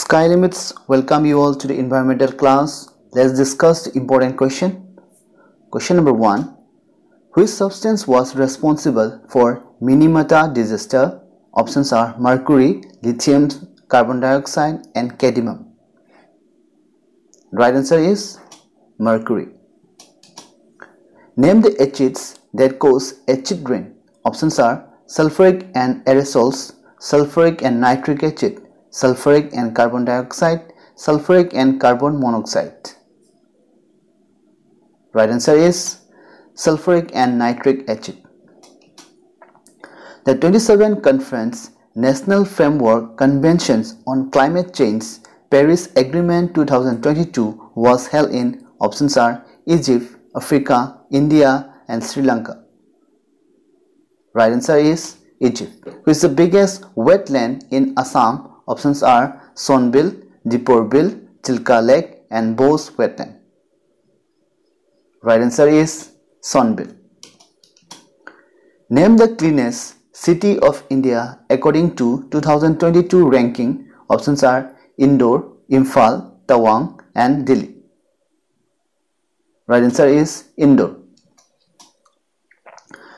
Sky Limits welcome you all to the environmental class. Let's discuss the important question. Question number 1. Which substance was responsible for Minamata disaster? Options are mercury, lithium, carbon dioxide and cadmium. Right answer is mercury. Name the acids that cause acid rain. Options are sulfuric and aerosols, sulfuric and nitric acid, sulfuric and carbon dioxide, sulfuric and carbon monoxide. Right answer is sulfuric and nitric acid. The 27th Conference National Framework Conventions on Climate Change Paris Agreement 2022 was held in options are Egypt, Africa, India and Sri Lanka. Right answer is Egypt, which is the biggest wetland in Assam. Options are Sonbil, Dipourbil, Chilka Lake and Bose Wetland. Right answer is Sonbil. Name the cleanest city of India according to 2022 ranking. Options are Indore, Imphal, Tawang and Delhi. Right answer is Indore.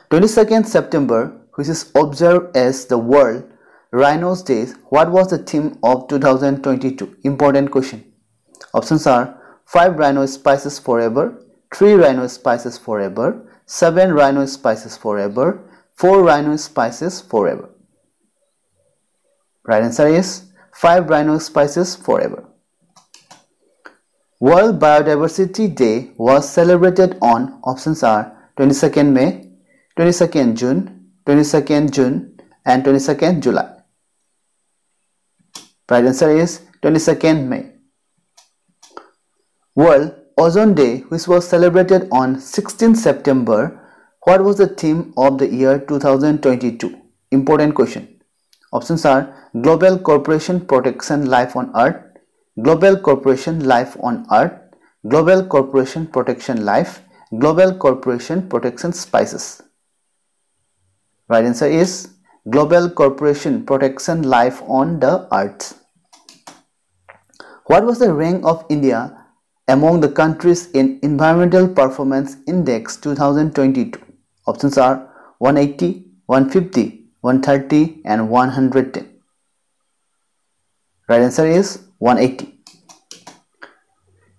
22nd September, which is observed as the World Rhinos Day, what was the theme of 2022? Important question. Options are 5 rhino species forever, 3 rhino species forever, 7 rhino species forever, 4 rhino species forever. Right answer is 5 rhino species forever. World Biodiversity Day was celebrated on options are 22nd May, 22nd June, 22nd June and 22nd July. Right answer is 22nd May. World Ozone Day, which was celebrated on 16th September, what was the theme of the year 2022? Important question. Options are Global Cooperation Protection Life on Earth, Global Cooperation Life on Earth, Global Cooperation Protection Life, Global Cooperation Protection Species. Right answer is Global Cooperation Protection Life on the Earth. What was the rank of India among the countries in Environmental Performance Index 2022? Options are 180, 150, 130 and 110. Right answer is 180.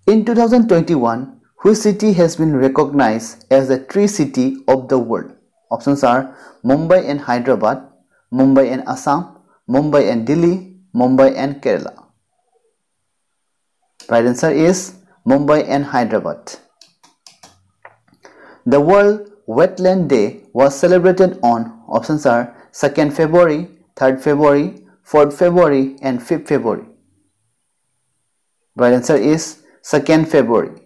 In 2021, which city has been recognized as the Tree City of the World? Options are Mumbai and Hyderabad, Mumbai and Assam, Mumbai and Delhi, Mumbai and Kerala. Right answer is Mumbai and Hyderabad. The World Wetland Day was celebrated on options are 2nd February, 3rd February, 4th February and 5th February. Right answer is 2nd February.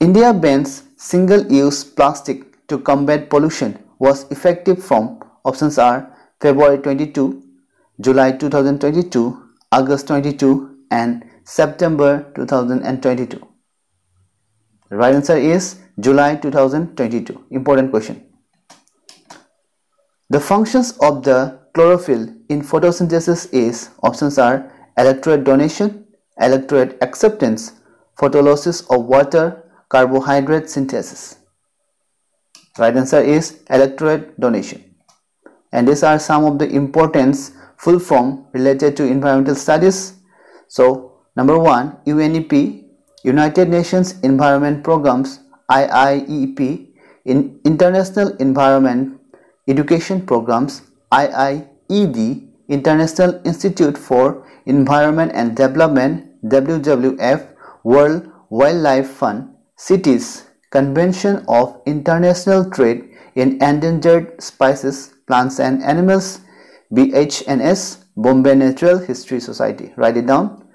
India bans single-use plastic to combat pollution was effective from options are February 22, July 2022, August 22 and September 2022. The right answer is July 2022. Important question. The functions of the chlorophyll in photosynthesis is options are electrolyte donation, electrolyte acceptance, photolysis of water, carbohydrate synthesis. Right answer is electrolyte donation. And these are some of the importance full form related to environmental studies. So number 1, UNEP, United Nations Environment Programs, IIEP, in International Environment Education Programs, IIED, International Institute for Environment and Development, WWF, World Wildlife Fund, CITES, Convention of International Trade in Endangered Species, Plants and Animals, BHNS, Bombay Natural History Society. Write it down.